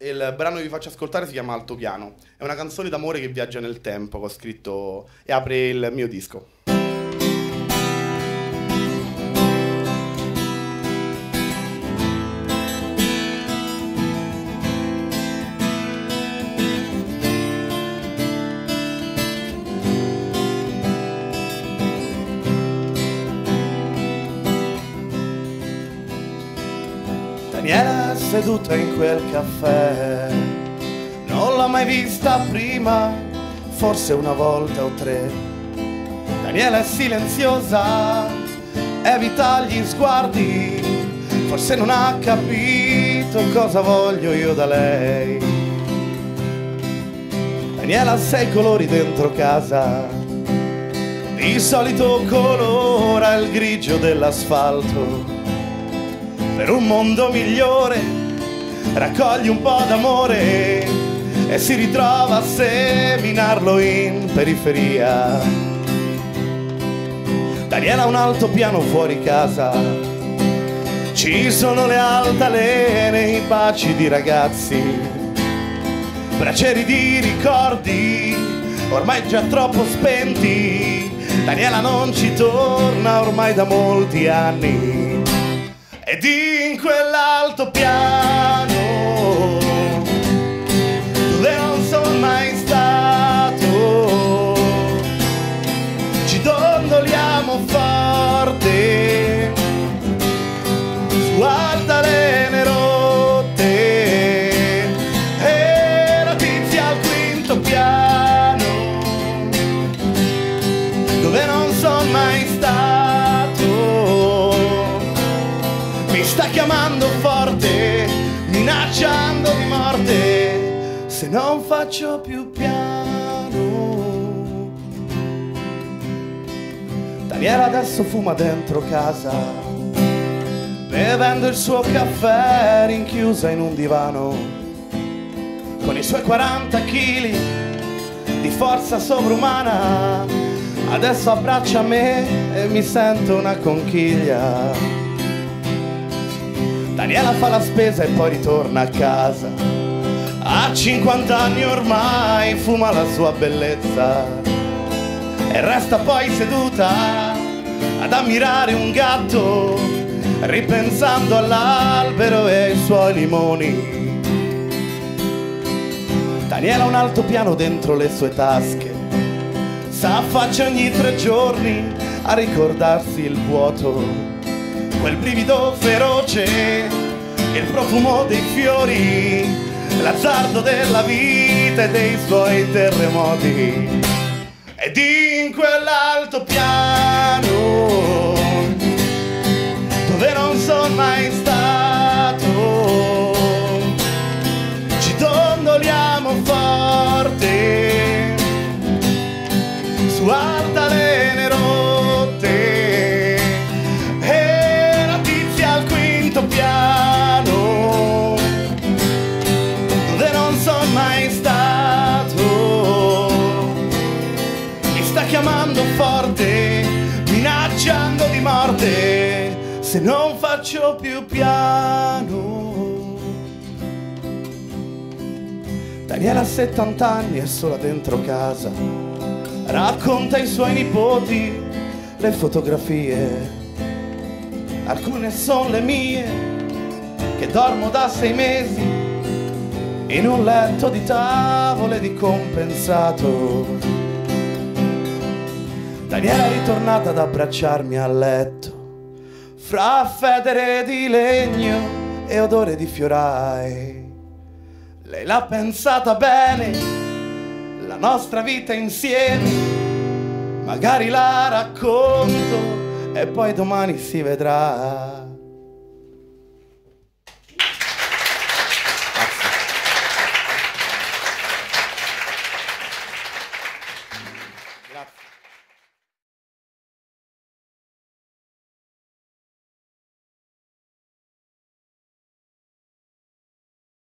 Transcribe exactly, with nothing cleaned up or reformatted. Il brano che vi faccio ascoltare si chiama Altopiano. È una canzone d'amore che viaggia nel tempo, che ho scritto e apre il mio disco. Daniela è seduta in quel caffè, non l'ho mai vista prima, forse una volta o tre. Daniela è silenziosa, evita gli sguardi, forse non ha capito cosa voglio io da lei. Daniela ha sei colori dentro casa, di solito colora il grigio dell'asfalto. Per un mondo migliore raccoglie un po' d'amore e si ritrova a seminarlo in periferia. Daniela ha un altopiano fuori casa, ci sono le altalene, i baci di ragazzi, braceri di ricordi ormai già troppo spenti. Daniela non ci torna ormai da molti anni. Ed in quell'altopiano dove non sono mai stato, ci dondoliamo forte su altalene rotte e notizie al quinto piano dove non sono mai stato. Sta chiamando forte, minacciando di morte, se non faccio più piano. Daniela adesso fuma dentro casa, bevendo il suo caffè rinchiusa in un divano, con i suoi quaranta chili di forza sovrumana. Adesso abbraccia me e mi sento una conchiglia. Daniela fa la spesa e poi ritorna a casa, a cinquanta anni ormai fuma la sua bellezza e resta poi seduta ad ammirare un gatto, ripensando all'albero e ai suoi limoni. Daniela ha un altopiano dentro le sue tasche, s'affaccia ogni tre giorni a ricordarsi il vuoto, quel brivido feroce, il profumo dei fiori, l'azzardo della vita e dei suoi terremoti. Ed in quell'altopiano dove non sono mai stato, ci dondoliamo forte su altalene rotte, piano dove non sono mai stato. Mi sta chiamando forte, minacciando di morte, se non faccio più piano. Daniela ha settanta anni, è sola dentro casa, racconta ai suoi nipoti le fotografie. Alcune sono le mie, che dormo da sei mesi in un letto di tavole di compensato. Daniela è ritornata ad abbracciarmi a letto, fra federe di legno e odore di fiorai. Lei l'ha pensata bene, la nostra vita insieme, magari la racconto e poi domani si vedrà.